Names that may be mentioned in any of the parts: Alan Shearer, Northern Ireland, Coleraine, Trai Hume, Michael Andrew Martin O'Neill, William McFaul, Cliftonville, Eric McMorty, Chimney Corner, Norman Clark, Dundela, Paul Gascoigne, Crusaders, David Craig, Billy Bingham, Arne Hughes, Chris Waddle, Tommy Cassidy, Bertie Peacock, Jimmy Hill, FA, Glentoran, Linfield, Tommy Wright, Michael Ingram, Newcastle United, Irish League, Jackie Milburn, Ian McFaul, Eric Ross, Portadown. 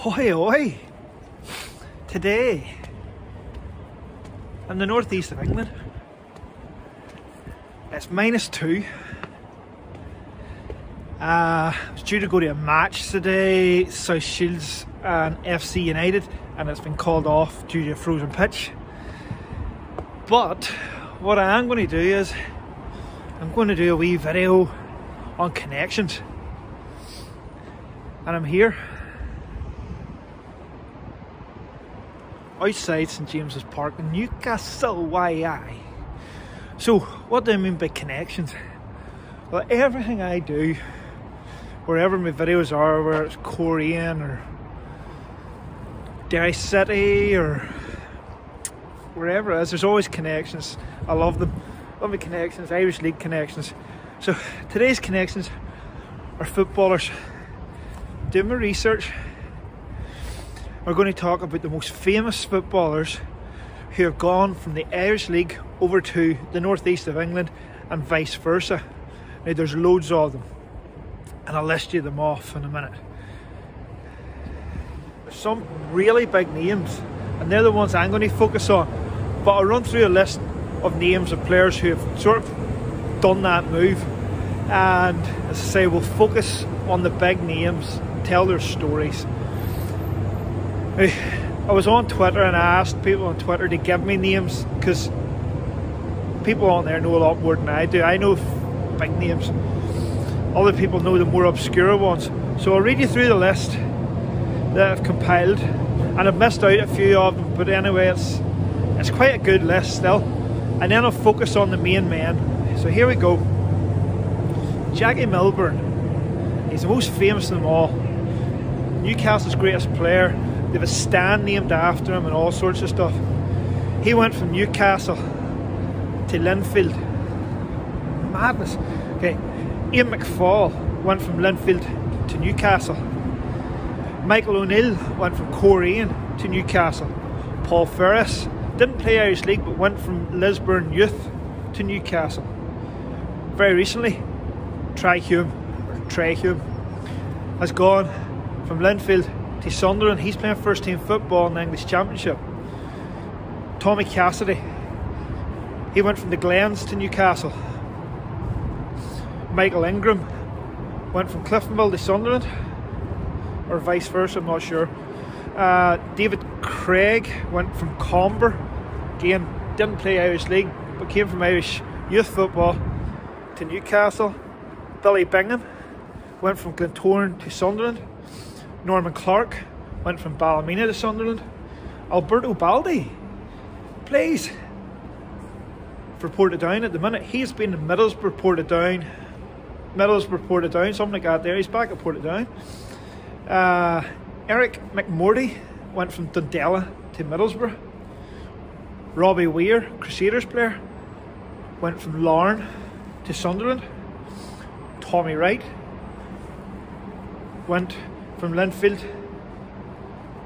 Hoi hoi! Today, in the northeast of England, it's -2. I was due to go to a match today, South Shields and FC United, and it's been called off due to a frozen pitch. But what I am going to do is, I'm going to do a wee video on connections. And I'm here, outside St James's Park in Newcastle, YI. So, what do I mean by connections? Well, everything I do, wherever my videos are, whether it's Coleraine or Derry City or wherever it is, there's always connections. I love them. I love my connections, Irish League connections. So, today's connections are footballers. Doing my research, we're going to talk about the most famous footballers who have gone from the Irish League over to the northeast of England and vice versa. Now there's loads of them and I'll list you them off in a minute. There's some really big names and they're the ones I'm going to focus on, but I'll run through a list of names of players who have sort of done that move, and as I say, we'll focus on the big names, tell their stories. I was on Twitter and I asked people on Twitter to give me names because people on there know a lot more than I do. I know big names, other people know the more obscure ones. So I'll read you through the list that I've compiled, and I've missed out a few of them, but anyway it's quite a good list still, and then I'll focus on the main men. So here we go. Jackie Milburn, he's the most famous of them all, Newcastle's greatest player. They have a stand named after him and all sorts of stuff. He went from Newcastle to Linfield. Madness. Okay, Ian McFaul went from Linfield to Newcastle. Michael O'Neill went from Coleraine to Newcastle. Paul Ferris didn't play Irish League but went from Lisburn Youth to Newcastle. Very recently, Trai Hume has gone from Linfield to Sunderland. He's playing first team football in the English Championship. Tommy Cassidy, he went from the Glens to Newcastle. Michael Ingram went from Cliftonville to Sunderland, or vice versa, I'm not sure. David Craig went from Comber, again didn't play Irish League but came from Irish youth football to Newcastle. Billy Bingham went from Glentoran to Sunderland. Norman Clark went from Ballymena to Sunderland. Alberto Baldi plays for Portadown at the minute. He's been in Middlesbrough Portadown, something like that there. He's back at Portadown. Eric McMorty went from Dundella to Middlesbrough. Robbie Weir, Crusaders player, went from Larne to Sunderland. Tommy Wright went from Linfield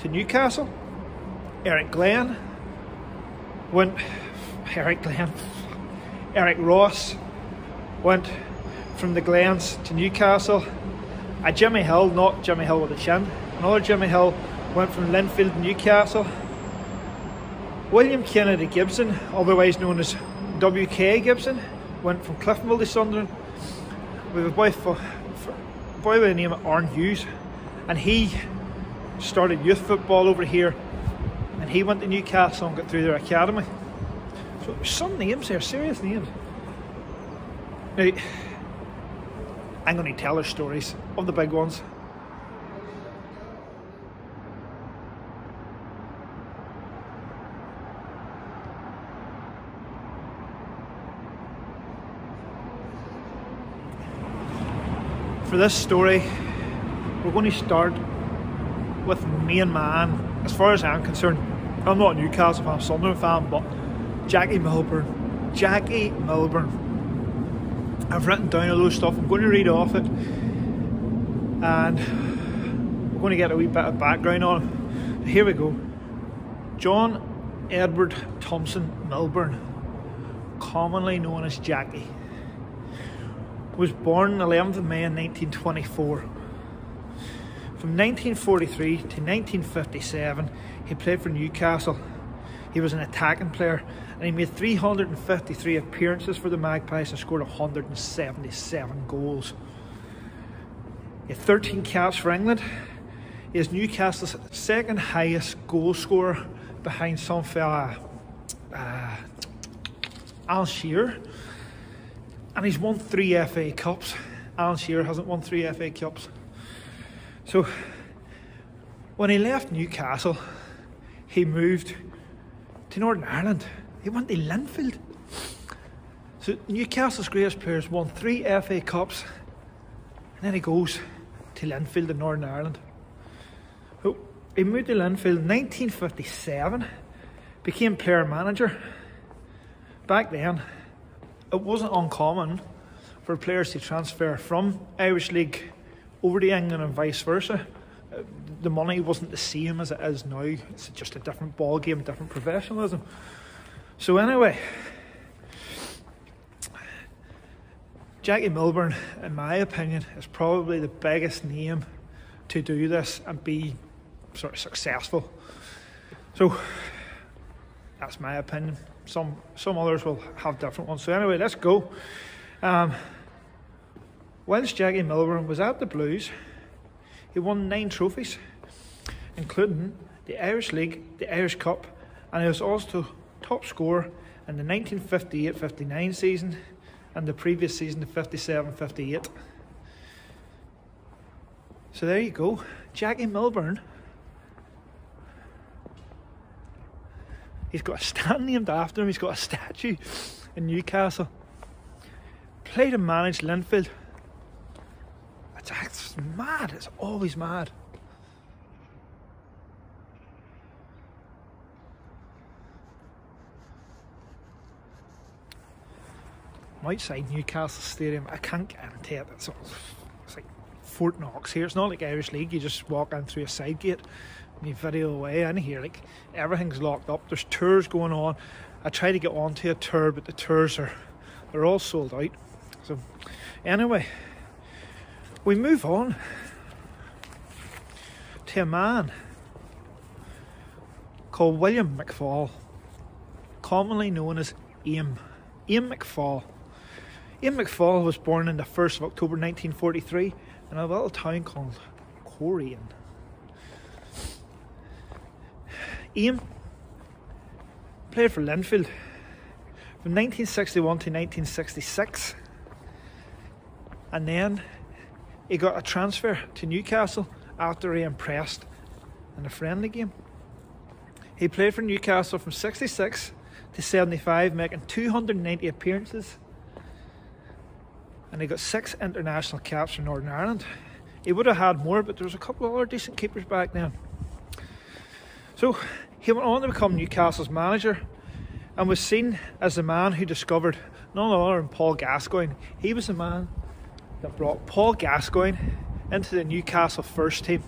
to Newcastle. Eric Ross went from the Glens to Newcastle. Jimmy Hill, not Jimmy Hill with a chin, another Jimmy Hill went from Linfield to Newcastle. William Kennedy Gibson, otherwise known as WK Gibson, went from Cliftonville to Sunderland. We have a boy by the name of Arne Hughes, and he started youth football over here and he went to Newcastle and got through their academy. So there's some names there, serious names. Now I'm going to tell their stories of the big ones. For this story we're going to start with the main man, as far as I'm concerned. I'm not a Newcastle fan, I'm a Sunderland fan, but Jackie Milburn. I've written down a load of stuff, I'm going to read off it, and we're going to get a wee bit of background on him. Here we go. John Edward Thompson Milburn, commonly known as Jackie, was born on 11th of May 1924. From 1943 to 1957, he played for Newcastle. He was an attacking player and he made 353 appearances for the Magpies and scored 177 goals. He had 13 caps for England. He is Newcastle's second highest goal scorer behind some fella, Alan Shearer. And he's won 3 FA Cups. Alan Shearer hasn't won 3 FA Cups. So when he left Newcastle, he moved to Northern Ireland. He went to Linfield. So Newcastle's greatest players won 3 FA Cups, and then he goes to Linfield in Northern Ireland. So he moved to Linfield in 1957, became player manager. Back then, it wasn't uncommon for players to transfer from Irish League over to England and vice versa. The money wasn't the same as it is now. It's just a different ball game, different professionalism. So anyway, Jackie Milburn, in my opinion, is probably the biggest name to do this and be sort of successful. So that's my opinion. Some others will have different ones. So anyway, let's go. Whilst Jackie Milburn was at the Blues, he won 9 trophies, including the Irish League, the Irish Cup, and he was also top scorer in the 1958-59 season and the previous season, the 57-58. So there you go, Jackie Milburn. He's got a stand named after him, he's got a statue in Newcastle. Played and managed Linfield. It's mad, it's always mad. I'm outside Newcastle Stadium, I can't get into it. It's like Fort Knox here. It's not like Irish League, you just walk in through a side gate and you video away in here. Like, everything's locked up, there's tours going on. I try to get onto a tour, but the tours are all sold out. So anyway, we move on to a man called William McFaul, commonly known as Ian. Ian McFaul. Ian McFaul was born on the 1st of October 1943 in a little town called Coleraine. Ian played for Linfield from 1961 to 1966, and then he got a transfer to Newcastle after he impressed in a friendly game. He played for Newcastle from 66 to 75, making 290 appearances, and he got 6 international caps for Northern Ireland. He would have had more, but there was a couple of other decent keepers back then. So he went on to become Newcastle's manager and was seen as the man who discovered none other than Paul Gascoigne. He was the man that brought Paul Gascoigne into the Newcastle first team.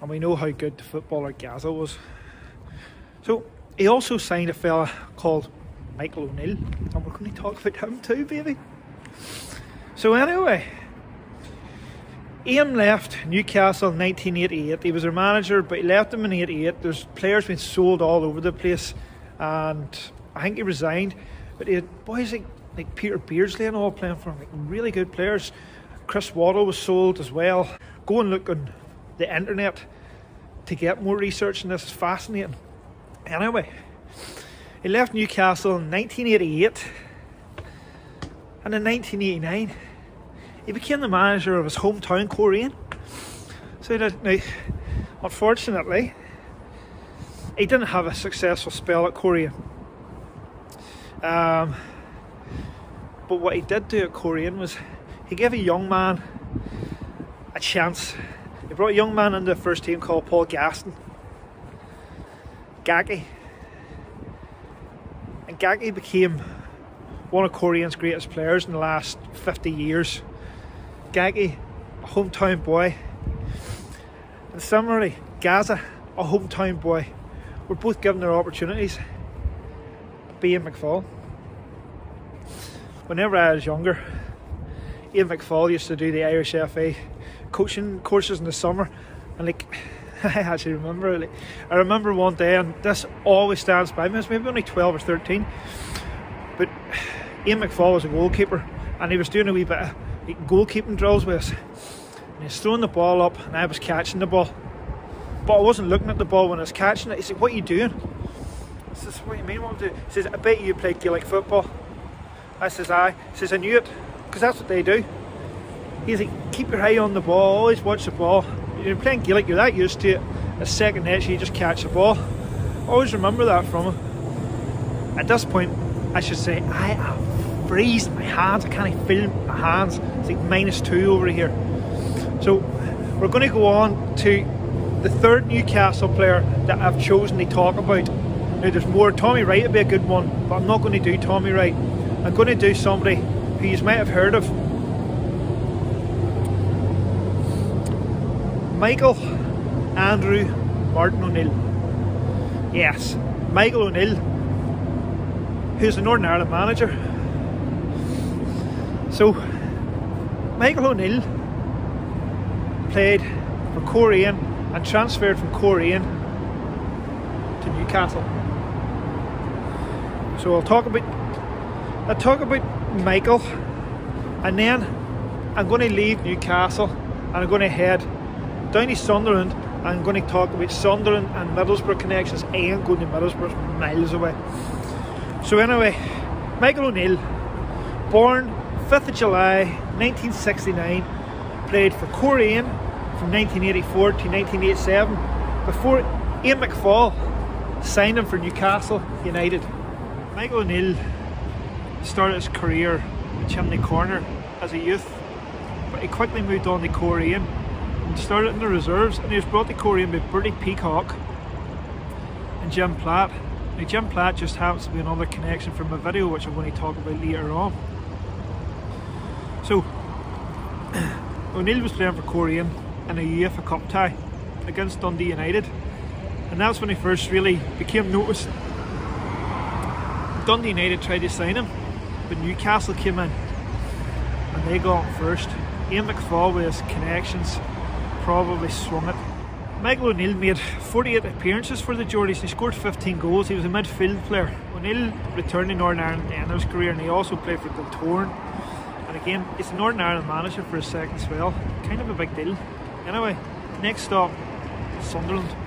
And we know how good the footballer Gazza was. So he also signed a fella called Michael O'Neill, and we're going to talk about him too, baby. So anyway, Ian left Newcastle in 1988. He was their manager, but he left them in 88. There's players being sold all over the place, and I think he resigned. But he had boys like Peter Beardsley and all playing for him, like really good players. Chris Waddle was sold as well. Go and look on the internet to get more research on this, it's fascinating. Anyway, he left Newcastle in 1988, and in 1989 he became the manager of his hometown Coleraine. So now, unfortunately, he didn't have a successful spell at Coleraine. But what he did do at Coleraine was he gave a young man a chance. He brought a young man into the first team called Paul Gaston. Gackie. And Gackie became one of Colerane's greatest players in the last 50 years. Gackie, a hometown boy. And similarly, Gazza, a hometown boy, were both given their opportunities. Ian McFaul. Whenever I was younger, Ian McFaul used to do the Irish FA coaching courses in the summer, and like I actually remember, like, I remember one day, and this always stands by me, I was maybe only 12 or 13, but Ian McFaul was a goalkeeper, and he was doing a wee bit of goalkeeping drills with us, and he was throwing the ball up, and I was catching the ball, but I wasn't looking at the ball when I was catching it. He said, "What are you doing?" I says, "What do you mean what I'm doing?" He says, "I bet you play Gaelic football." I says, "Aye." He says, "I knew it, because that's what they do." He's like, "Keep your eye on the ball, always watch the ball. You're playing Gaelic, you're that used to it. A second net, so you just catch the ball." I always remember that from him. At this point, I should say, I am freezing my hands. I can't feel my hands. It's like -2 over here. So we're going to go on to the third Newcastle player that I've chosen to talk about. Now there's more. Tommy Wright would be a good one, but I'm not going to do Tommy Wright. I'm going to do somebody who you might have heard of. Michael Andrew Martin O'Neill. Yes, Michael O'Neill, who's the Northern Ireland manager. So Michael O'Neill played for Coleraine and transferred from Coleraine to Newcastle. So I'll talk about Michael, and then I'm going to leave Newcastle and I'm going to head down to Sunderland. I'm going to talk about Sunderland and Middlesbrough connections. I ain't going to Middlesbrough, miles away. So anyway, Michael O'Neill, born 5th of July 1969, played for Coleraine from 1984 to 1987 before Ian McFaul signed him for Newcastle United. Michael O'Neill started his career at Chimney Corner as a youth, but he quickly moved on to Coleraine and started in the reserves, and he was brought to Coleraine by Bertie Peacock and Jim Platt. Now Jim Platt just happens to be another connection from a video which I'm going to talk about later on. So O'Neill was playing for Coleraine in a UEFA Cup tie against Dundee United, and that's when he first really became noticed. Dundee United tried to sign him, but Newcastle came in and they got him first. Ian McFaul, with his connections, probably swung it. Michael O'Neill made 48 appearances for the Geordies. He scored 15 goals. He was a midfield player. O'Neill returned to Northern Ireland in his career, and he also played for Glentoran. And again, he's the Northern Ireland manager for a second as well. Kind of a big deal. Anyway, next stop, Sunderland.